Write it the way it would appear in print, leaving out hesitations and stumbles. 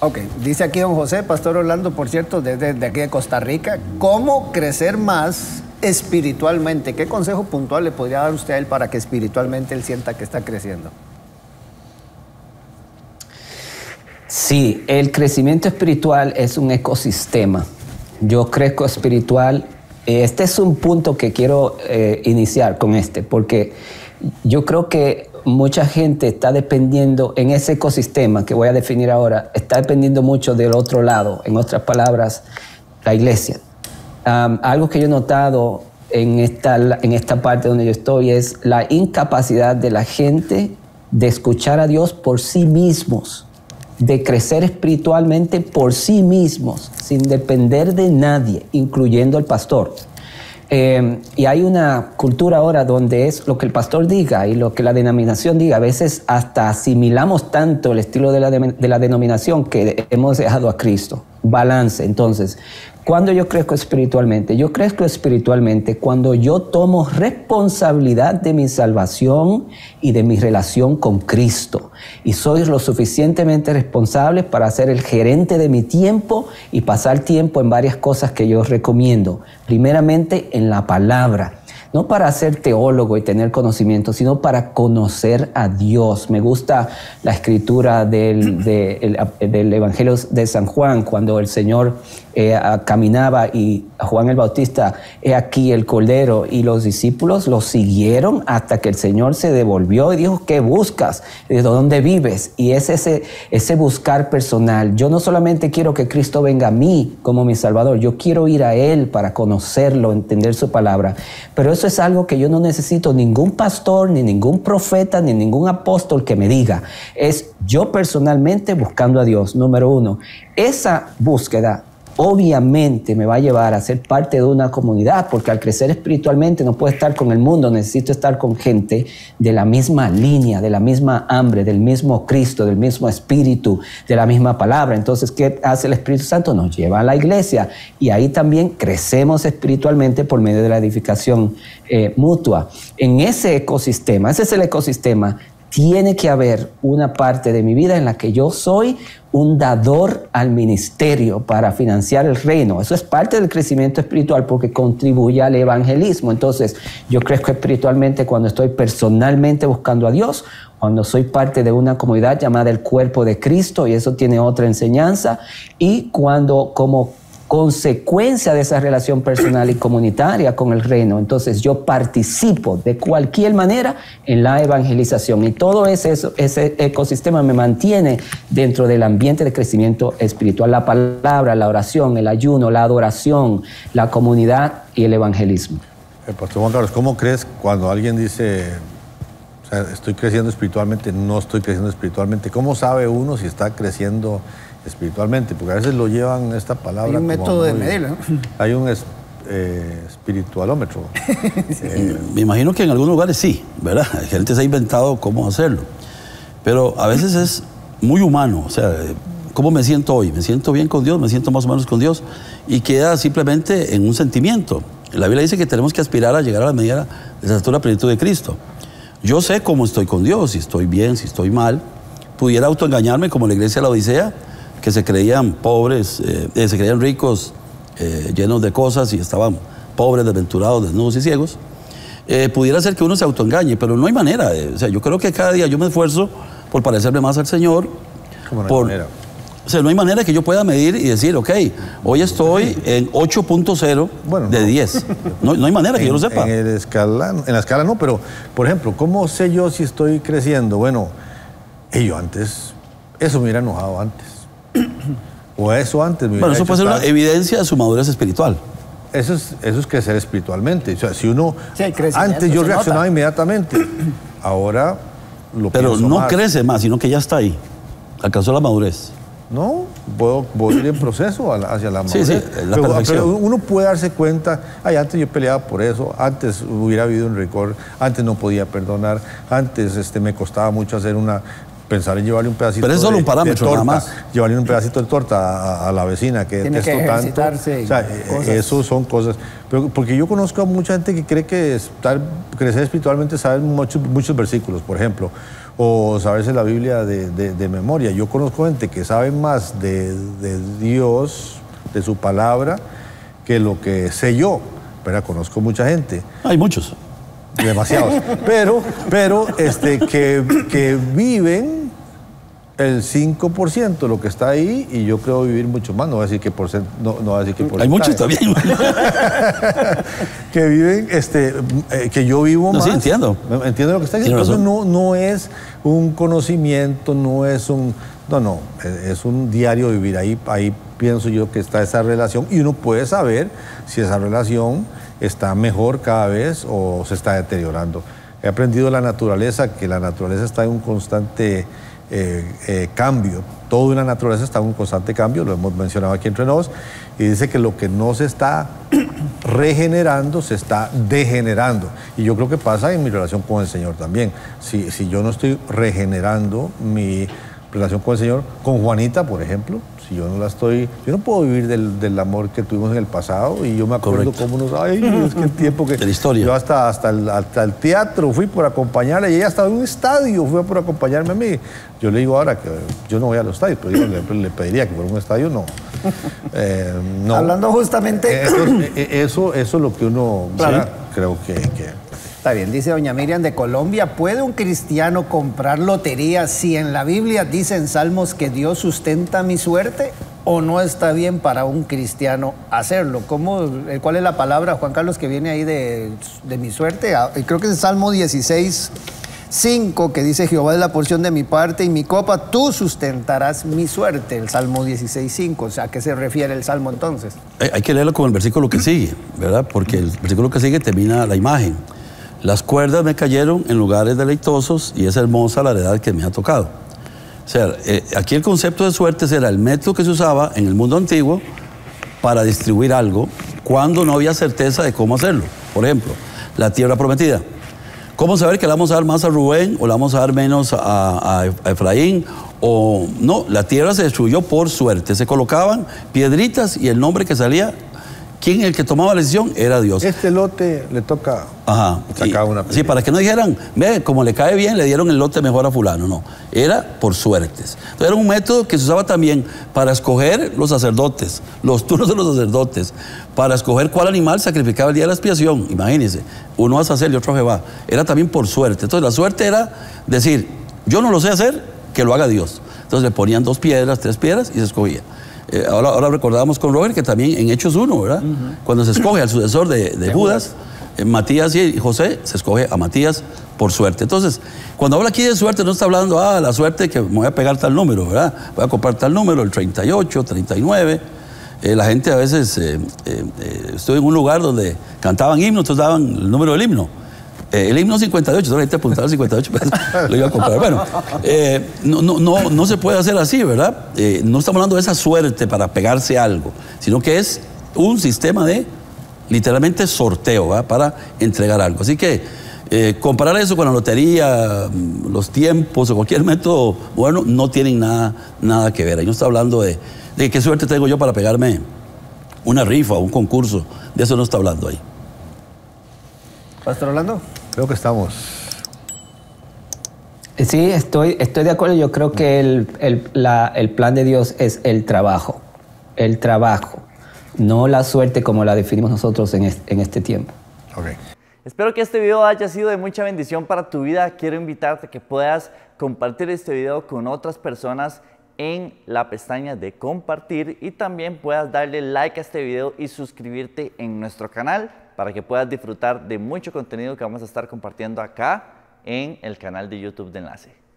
Ok, dice aquí don José, Pastor Orlando, por cierto, desde aquí de Costa Rica, ¿cómo crecer más espiritualmente? ¿Qué consejo puntual le podría dar usted a él para que espiritualmente él sienta que está creciendo? Sí, el crecimiento espiritual es un ecosistema. Yo crezco espiritual. Este es un punto que quiero iniciar con porque yo creo que mucha gente está dependiendo en ese ecosistema que voy a definir ahora, está dependiendo mucho del otro lado, en otras palabras, la iglesia. Algo que yo he notado en esta parte donde yo estoy es la incapacidad de la gente de escuchar a Dios por sí mismos, de crecer espiritualmente por sí mismos, sin depender de nadie, incluyendo el pastor. Y hay una cultura ahora donde es lo que el pastor diga y lo que la denominación diga. A veces hasta asimilamos tanto el estilo de la denominación que hemos dejado a Cristo. Balance. Entonces, ¿cuándo yo crezco espiritualmente? Yo crezco espiritualmente cuando yo tomo responsabilidad de mi salvación y de mi relación con Cristo. Y soy lo suficientemente responsable para ser el gerente de mi tiempo y pasar tiempo en varias cosas que yo recomiendo. Primeramente, en la palabra. No para ser teólogo y tener conocimiento, sino para conocer a Dios. Me gusta la escritura del Evangelio de San Juan, cuando el Señor caminaba y Juan el Bautista, he aquí el Cordero, y los discípulos lo siguieron hasta que el Señor se devolvió y dijo, ¿qué buscas? ¿De dónde vives? Y es ese buscar personal. Yo no solamente quiero que Cristo venga a mí como mi Salvador, yo quiero ir a Él para conocerlo, entender su palabra. Pero eso es algo que yo no necesito ningún pastor, ni ningún profeta, ni ningún apóstol que me diga. Es yo personalmente buscando a Dios, número uno. Esa búsqueda obviamente me va a llevar a ser parte de una comunidad, porque al crecer espiritualmente no puedo estar con el mundo, necesito estar con gente de la misma línea, de la misma hambre, del mismo Cristo, del mismo Espíritu, de la misma palabra. Entonces, ¿qué hace el Espíritu Santo? Nos lleva a la iglesia y ahí también crecemos espiritualmente por medio de la edificación mutua. En ese ecosistema, ese es el ecosistema, tiene que haber una parte de mi vida en la que yo soy un dador al ministerio para financiar el reino. Eso es parte del crecimiento espiritual porque contribuye al evangelismo. Entonces, yo crezco espiritualmente cuando estoy personalmente buscando a Dios, cuando soy parte de una comunidad llamada el Cuerpo de Cristo, y eso tiene otra enseñanza, y cuando como consecuencia de esa relación personal y comunitaria con el reino. Entonces yo participo de cualquier manera en la evangelización y todo ese ecosistema me mantiene dentro del ambiente de crecimiento espiritual. La palabra, la oración, el ayuno, la adoración, la comunidad y el evangelismo. Pastor Juan Carlos, ¿cómo crees cuando alguien dice, o sea, estoy creciendo espiritualmente, no estoy creciendo espiritualmente? ¿Cómo sabe uno si está creciendo espiritualmente? Porque a veces lo llevan esta palabra. Hay un método de medirlo. Hay un espiritualómetro. Sí. Me imagino que en algunos lugares sí, ¿verdad? La gente se ha inventado cómo hacerlo. Pero a veces es muy humano. O sea, ¿cómo me siento hoy? ¿Me siento bien con Dios? ¿Me siento más o menos con Dios? Y queda simplemente en un sentimiento. La Biblia dice que tenemos que aspirar a llegar a la medida de la estatura plenitud de Cristo. Yo sé cómo estoy con Dios, si estoy bien, si estoy mal. Pudiera autoengañarme como la iglesia de la Odisea, que se creían pobres, se creían ricos, llenos de cosas, y estaban pobres, desventurados, desnudos y ciegos. Pudiera ser que uno se autoengañe, pero no hay manera. O sea, yo creo que cada día yo me esfuerzo por parecerme más al Señor. ¿Cómo no hay manera? O sea, no hay manera que yo pueda medir y decir, ok, hoy estoy en 8.0 de 10. No hay manera que yo lo sepa. En la escala no, pero, por ejemplo, ¿cómo sé yo si estoy creciendo? Bueno, yo antes, eso me hubiera enojado antes. O eso antes. Bueno, eso puede ser una evidencia de su madurez espiritual. Eso es crecer espiritualmente. O sea, si uno... Sí, antes yo reaccionaba inmediatamente. Ahora lo pienso más. Pero no crece más, sino que ya está ahí. Alcanzó la madurez. No, voy a ir en proceso hacia la madurez. Sí, sí, la perfección. Pero uno puede darse cuenta, ay, antes yo peleaba por eso, antes hubiera habido un rencor, antes no podía perdonar, antes me costaba mucho hacer una... Pensar en llevarle un pedacito de torta. Pero es solo un parámetro, nada más. Llevarle un pedacito de torta a la vecina que detesto tanto. O sea, eso son cosas. Pero porque yo conozco a mucha gente que cree que crecer espiritualmente sabe muchos versículos. Por ejemplo, o saberse la Biblia de memoria. Yo conozco gente que sabe más de Dios, de su palabra, que lo que sé yo. Pero conozco mucha gente. Hay muchos. Demasiados. pero que viven el 5%, lo que está ahí, y yo creo vivir mucho más. No voy a decir que porcentaje. No voy a decir que porcentaje. Hay muchos también. Que viven, que yo vivo más. Sí, entiendo. Entiendo lo que está diciendo. Entonces no es un conocimiento, no es un... No, es un diario vivir. Ahí pienso yo que está esa relación, y uno puede saber si esa relación está mejor cada vez o se está deteriorando. He aprendido que la naturaleza está en un constante... cambio. Toda la naturaleza está en un constante cambio, lo hemos mencionado aquí entre nos, y dice que lo que no se está regenerando se está degenerando, y yo creo que pasa en mi relación con el Señor también. Si yo no estoy regenerando mi relación con el Señor, con Juanita, por ejemplo, si yo no la estoy... Yo no puedo vivir del amor que tuvimos en el pasado, y yo me acuerdo cómo nos... Ay, es que el tiempo que... De la historia. Yo hasta el teatro fui por acompañarla, y ella hasta en un estadio fue por acompañarme a mí. Yo le digo ahora que yo no voy a los estadios, pero le pediría que fuera un estadio, no. No. Hablando justamente... Eso es lo que uno... Claro. Sí, creo que... Está bien, dice doña Miriam de Colombia: ¿puede un cristiano comprar lotería si en la Biblia dice en Salmos que Dios sustenta mi suerte, o no está bien para un cristiano hacerlo? ¿Cuál es la palabra, Juan Carlos, que viene ahí de mi suerte? Creo que es Salmo 16:5, que dice: Jehová es la porción de mi parte y mi copa, tú sustentarás mi suerte. El Salmo 16:5, o sea, ¿a qué se refiere el Salmo entonces? Hay que leerlo con el versículo que sigue, ¿verdad? Porque el versículo que sigue termina la imagen. Las cuerdas me cayeron en lugares deleitosos y es hermosa la heredad que me ha tocado. O sea, aquí el concepto de suerte era el método que se usaba en el mundo antiguo para distribuir algo cuando no había certeza de cómo hacerlo. Por ejemplo, la tierra prometida. ¿Cómo saber que le vamos a dar más a Rubén o le vamos a dar menos a Efraín? O no, la tierra se destruyó por suerte. Se colocaban piedritas y el nombre que salía... ¿Quién el que tomaba la decisión? Era Dios. Este lote le toca... Ajá. Sacar una pelea. Sí, para que no dijeran, ve, como le cae bien, le dieron el lote mejor a fulano. No, era por suertes. Entonces, era un método que se usaba también para escoger los sacerdotes, los turnos de los sacerdotes, para escoger cuál animal sacrificaba el día de la expiación. Imagínense, uno a Sacer y otro a Jehová. Era también por suerte. Entonces, la suerte era decir, yo no lo sé hacer, que lo haga Dios. Entonces, le ponían 2 piedras, 3 piedras y se escogía. Ahora recordábamos con Roger que también en Hechos 1, ¿verdad? Uh-huh. Cuando se escoge al sucesor de Judas, Matías y José, se escoge a Matías por suerte. Entonces, cuando habla aquí de suerte, no está hablando, la suerte que me voy a pegar tal número, ¿verdad? Voy a comprar tal número, el 38, 39. La gente a veces, estuve en un lugar donde cantaban himnos, entonces daban el número del himno. El himno 58, entonces la gente apuntaba al 58 pesos, lo iba a comprar. Bueno, no se puede hacer así, ¿verdad? No estamos hablando de esa suerte para pegarse a algo, sino que es un sistema de, literalmente, sorteo, ¿verdad? Para entregar algo. Así que comparar eso con la lotería, los tiempos o cualquier método, bueno, no tienen nada que ver. Ahí no está hablando de qué suerte tengo yo para pegarme una rifa o un concurso. De eso no está hablando ahí. ¿Pastor Orlando? Creo que estamos. Sí, estoy de acuerdo. Yo creo que el plan de Dios es el trabajo. El trabajo. No la suerte como la definimos nosotros en este tiempo. Okay. Espero que este video haya sido de mucha bendición para tu vida. Quiero invitarte a que puedas compartir este video con otras personas en la pestaña de compartir, y también puedas darle like a este video y suscribirte en nuestro canal, para que puedas disfrutar de mucho contenido que vamos a estar compartiendo acá en el canal de YouTube de Enlace.